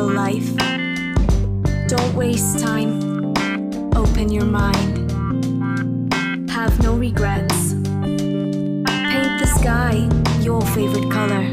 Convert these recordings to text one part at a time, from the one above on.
beautiful life. Don't waste time. Open your mind. Have no regrets. Paint the sky your favorite color.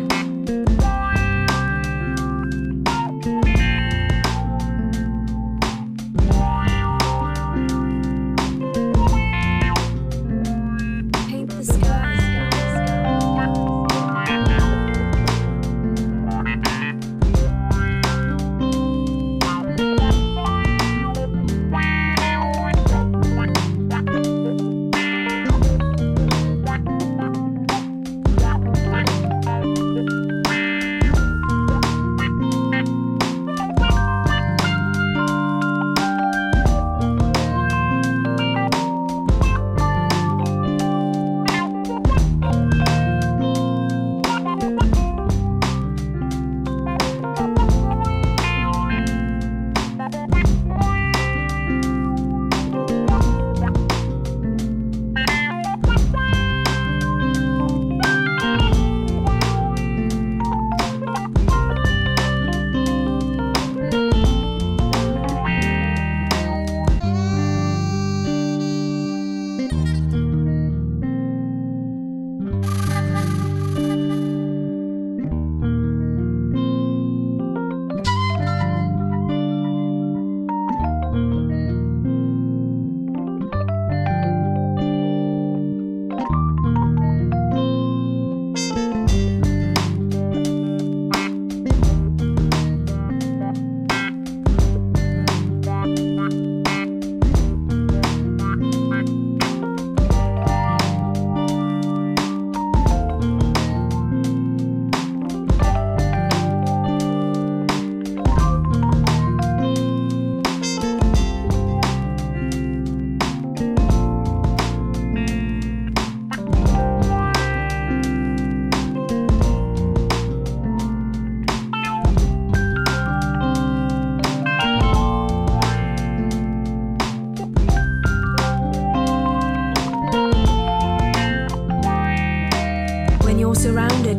Surrounded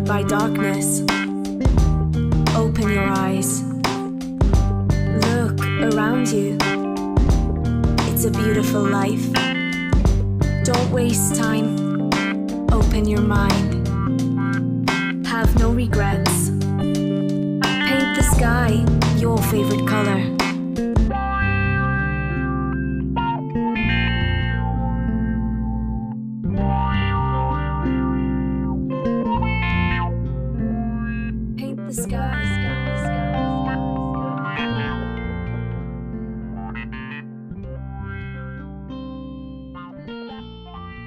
by darkness, open your eyes. Look around you. It's a beautiful life. Don't waste time. Open your mind. Have no regrets.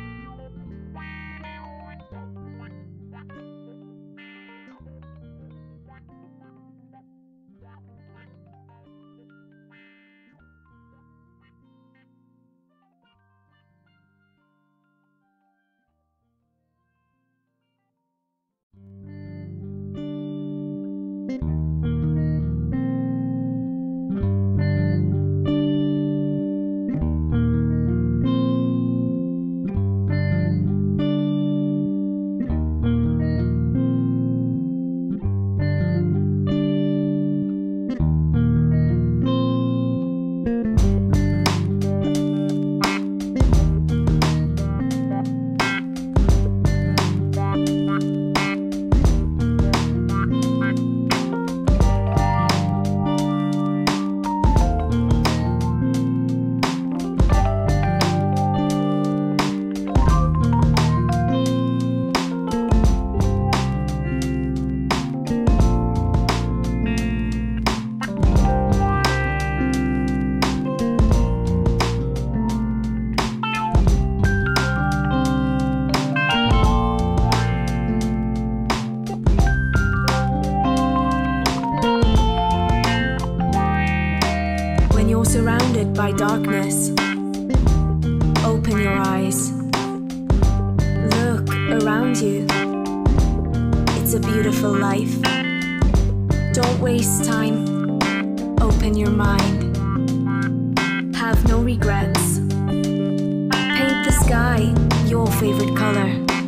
Paint the sky your favorite color. Surrounded by darkness, open your eyes. Look around you. It's a beautiful life. Don't waste time. Open your mind. Have no regrets. Paint the sky your favorite color.